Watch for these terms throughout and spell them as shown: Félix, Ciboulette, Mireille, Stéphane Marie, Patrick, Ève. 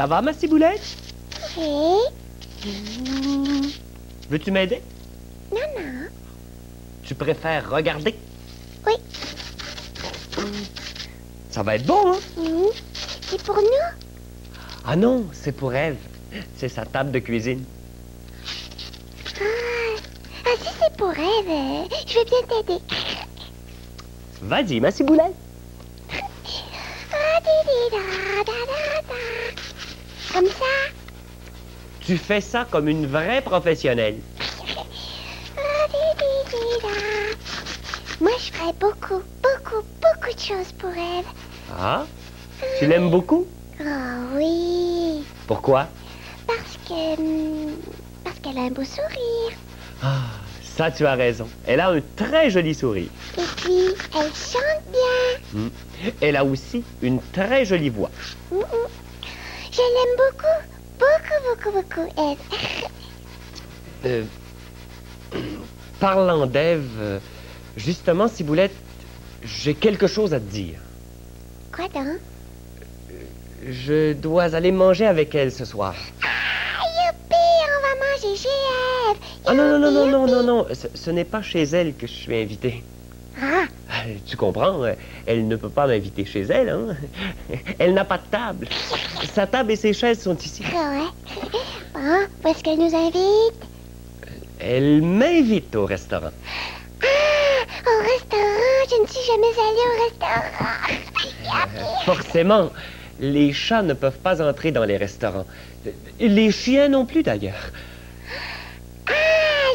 Ça va, ma Ciboulette? Oui. Veux-tu m'aider? Non, non. Tu préfères regarder? Oui. Ça va être bon, hein? Oui. C'est pour nous? Ah non, c'est pour Ève. C'est sa table de cuisine. Ah si c'est pour Ève, je vais bien t'aider. Vas-y, ma Ciboulette. Comme ça. Tu fais ça comme une vraie professionnelle. Moi, je ferais beaucoup, beaucoup, beaucoup de choses pour Ève. Ah? Tu l'aimes beaucoup? Oh oui. Pourquoi? Parce qu'elle a un beau sourire. Ah, ça, tu as raison. Elle a un très joli sourire. Et puis, elle chante bien. Mmh. Elle a aussi une très jolie voix. Mmh. Je l'aime beaucoup, beaucoup, beaucoup, beaucoup, Ève. Parlant d'Ève, justement, Ciboulette, j'ai quelque chose à te dire. Quoi donc? Je dois aller manger avec elle ce soir. Chez Ève. Ah non, non, non, non, non, non, ce n'est pas chez elle que je suis invité. Ah! Tu comprends, elle ne peut pas m'inviter chez elle, hein? Elle n'a pas de table. Sa table et ses chaises sont ici. Ah ouais? Bon, où est-ce qu'elle nous invite? Elle m'invite au restaurant. Ah! Au restaurant? Je ne suis jamais allée au restaurant. Forcément, les chats ne peuvent pas entrer dans les restaurants. Les chiens non plus, d'ailleurs.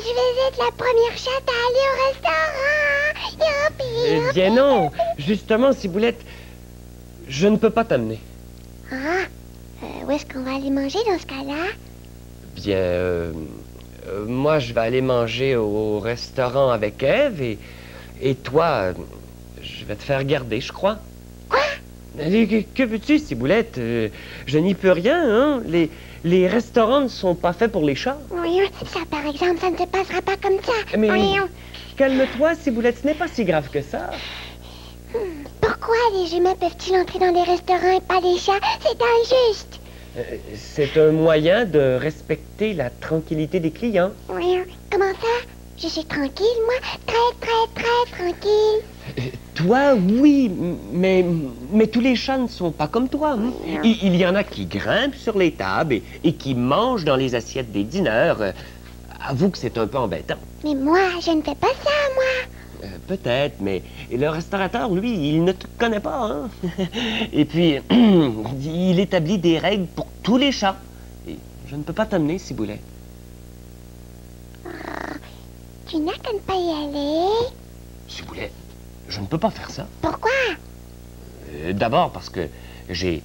Je vais être la première chatte à aller au restaurant. Youpi, youpi. Bien non. Justement, Ciboulette, je ne peux pas t'amener. Ah, où est-ce qu'on va aller manger dans ce cas-là? Bien, moi, je vais aller manger au restaurant avec Ève et toi, je vais te faire garder, je crois. Quoi? Que veux-tu, Ciboulette? Je n'y peux rien, hein? Les restaurants ne sont pas faits pour les chats. Oui, ça, par exemple, ça ne se passera pas comme ça. Mais calme-toi, Ciboulette, ce n'est pas si grave que ça. Pourquoi les humains peuvent-ils entrer dans les restaurants et pas les chats? C'est injuste. C'est un moyen de respecter la tranquillité des clients. Oui, comment ça? Je suis tranquille, moi. Très tranquille. Toi, oui, mais tous les chats ne sont pas comme toi. Hein? Il y en a qui grimpent sur les tables et qui mangent dans les assiettes des dîneurs. Avoue que c'est un peu embêtant. Mais moi, je ne fais pas ça, moi. Peut-être, mais le restaurateur, lui, il ne te connaît pas. Hein? Et puis, il établit des règles pour tous les chats. Et je ne peux pas t'amener, Ciboulette. Tu n'as qu'à ne pas y aller. Ciboulette, je ne peux pas faire ça. Pourquoi? D'abord parce que j'ai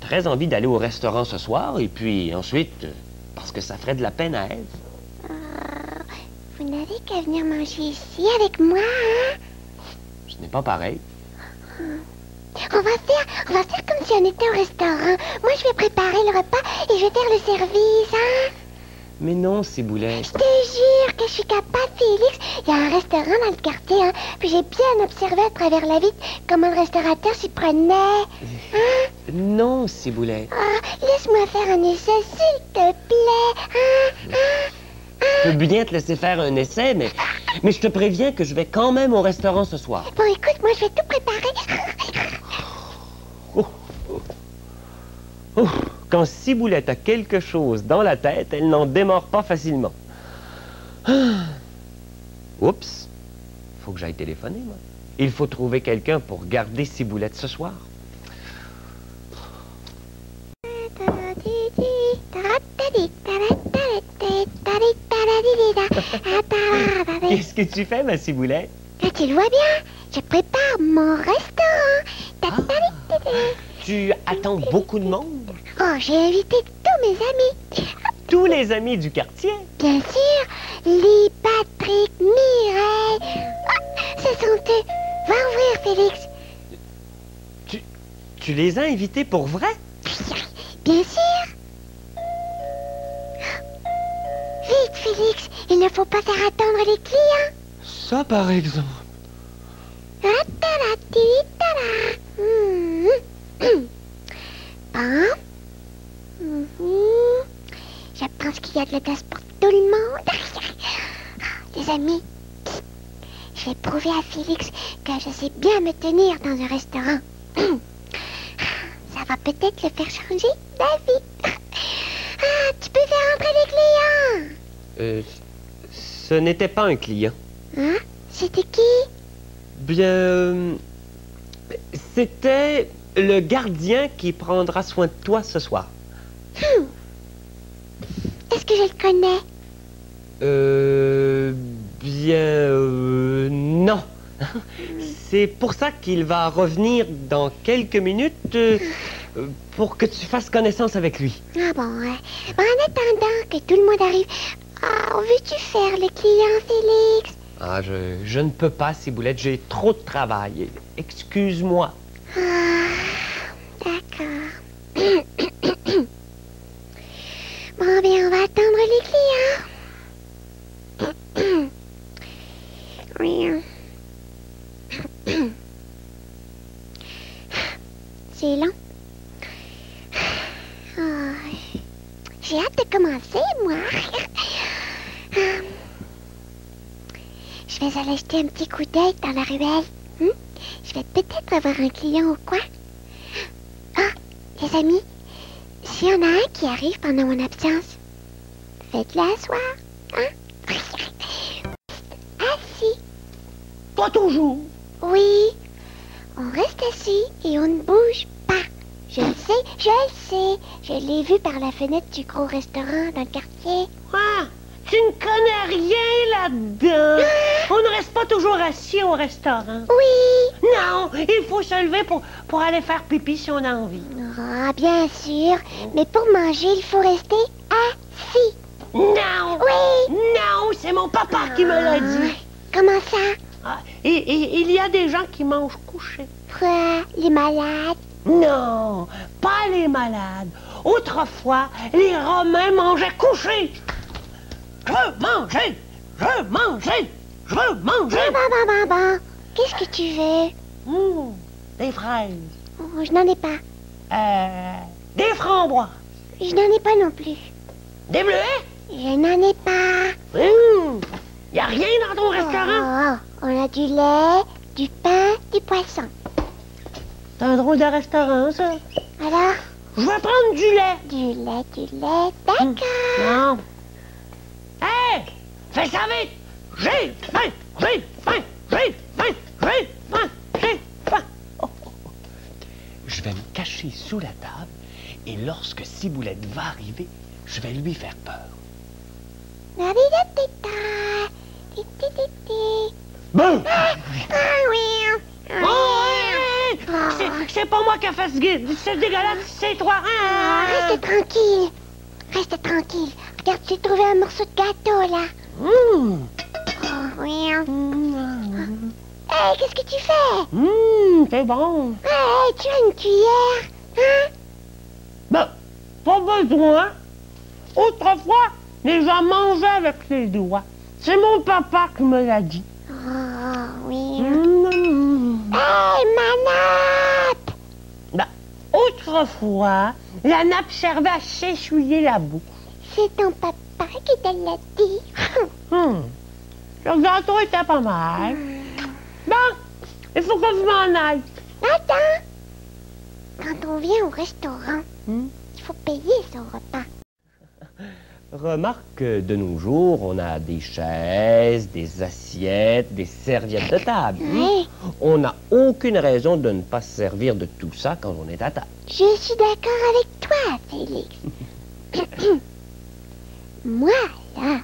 très envie d'aller au restaurant ce soir, et puis ensuite parce que ça ferait de la peine à Ève. Oh, vous n'avez qu'à venir manger ici avec moi, hein? Ce n'est pas pareil. On va faire comme si on était au restaurant. Moi, je vais préparer le repas et je vais faire le service, hein? Mais non, Ciboulette. Je te jure que je suis capable, Félix. Il y a un restaurant dans le quartier, hein. Puis j'ai bien observé à travers la vitre comment le restaurateur s'y prenait. Hein? Non, Ciboulette. Oh, laisse-moi faire un essai, s'il te plaît. Hein? Je peux bien te laisser faire un essai, mais je te préviens que je vais quand même au restaurant ce soir. Bon, écoute, moi, je vais tout préparer. Quand Ciboulette a quelque chose dans la tête, elle n'en démord pas facilement. Oups! Faut que j'aille téléphoner, moi. Il faut trouver quelqu'un pour garder Ciboulette ce soir. Qu'est-ce que tu fais, ma Ciboulette? Tu le vois bien, je prépare mon restaurant. Ah. Tu attends beaucoup de monde? Oh, j'ai invité tous mes amis. Tous les amis du quartier? Bien sûr. Les Patrick, Mireille. Oh, ce sont eux. Va ouvrir, Félix. Tu les as invités pour vrai? Bien sûr. Vite, Félix. Il ne faut pas faire attendre les clients. Ça, par exemple. Bon. amis. J'ai prouvé à Félix que je sais bien me tenir dans un restaurant. Ça va peut-être le faire changer d'avis. Ah, tu peux faire entrer les clients. Ce n'était pas un client. Hein? C'était qui? Bien... c'était le gardien qui prendra soin de toi ce soir. Est-ce que je le connais? Bien... non. C'est pour ça qu'il va revenir dans quelques minutes pour que tu fasses connaissance avec lui. Ah bon, ouais. Bon, en attendant que tout le monde arrive, veux-tu faire le client, Félix? Ah, je ne peux pas, Ciboulette, j'ai trop de travail. Excuse-moi. Ah, d'accord. Bon, bien, on va attendre les clients. C'est long. Oh, j'ai hâte de commencer, moi. Je vais aller jeter un petit coup d'œil dans la ruelle. Hmm? Je vais peut-être avoir un client au coin. Ah, les amis, s'il y en a un qui arrive pendant mon absence, faites-le asseoir. Hein? Assis. Pas toujours. Oui. On reste assis et on ne bouge pas. Je le sais, je le sais. Je l'ai vu par la fenêtre du gros restaurant dans le quartier. Ah, tu ne connais rien là-dedans. On ne reste pas toujours assis au restaurant. Oui. Non, il faut se lever pour aller faire pipi si on a envie. Ah, bien sûr. Mais pour manger, il faut rester assis. Non. Oui. Non, c'est mon papa qui me l'a dit. Comment ça? Ah, et il y a des gens qui mangent couchés. Quoi? Les malades? Non, pas les malades. Autrefois, les Romains mangeaient couchés. Je veux manger! Je veux manger! Je veux manger! Bon. Qu'est-ce que tu veux? Des fraises. Oh, je n'en ai pas. Des framboises. Je n'en ai pas non plus. Des bleuets? Je n'en ai pas. Y a rien dans ton restaurant? On a du lait, du pain, du poisson. C'est un drôle de restaurant, ça. Alors? Je vais prendre du lait. Du lait, d'accord. Non. Hé! Fais ça vite! J'ai faim! Je vais me cacher sous la table et lorsque Ciboulette va arriver, je vais lui faire peur. C'est pas moi qui ai fait ce guide. C'est dégueulasse, c'est toi. Reste tranquille. Regarde, j'ai trouvé un morceau de gâteau, là. Hey, qu'est-ce que tu fais? C'est bon. Hey, tu as une cuillère, hein? Ben, pas besoin. Autrefois, les gens mangeaient avec les doigts. C'est mon papa qui me l'a dit. Hey, ma nappe! Ben, autrefois, la nappe servait à s'essuyer la bouche. C'est ton papa qui te l'a dit. Le gâteau était pas mal. Bon, il faut que je m'en aille. Attends! Quand on vient au restaurant, il faut payer son repas. Remarque que de nos jours, on a des chaises, des assiettes, des serviettes de table. On n'a aucune raison de ne pas se servir de tout ça quand on est à table. Je suis d'accord avec toi, Félix. Moi, là,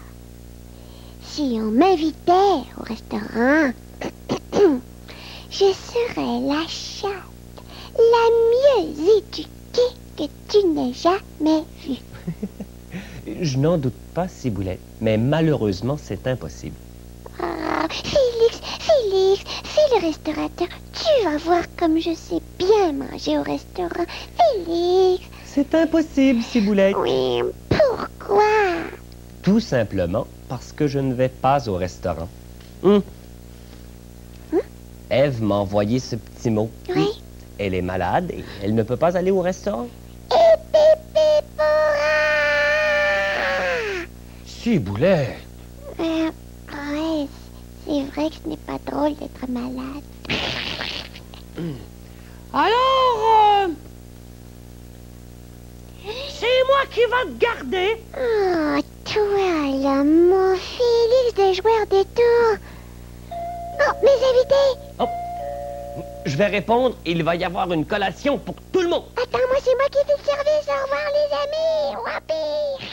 si on m'invitait au restaurant, je serais la chatte la mieux éduquée que tu n'aies jamais vue. Je n'en doute pas, Ciboulette, mais malheureusement, c'est impossible. Ah, Félix, c'est le restaurateur. Tu vas voir comme je sais bien manger au restaurant. Félix! C'est impossible, Ciboulette. Oui, pourquoi? Tout simplement parce que je ne vais pas au restaurant. Ève m'a envoyé ce petit mot. Oui. Elle est malade et elle ne peut pas aller au restaurant. Ciboulette. Ouais, c'est vrai que ce n'est pas drôle d'être malade. Alors, c'est moi qui va te garder. Oh, toi, là, mon Félix de joueur de tour. Oh, mes invités. Oh. Je vais répondre, il va y avoir une collation pour tout le monde. Attends, moi, c'est moi qui fais le service. Au revoir, les amis. Wapi.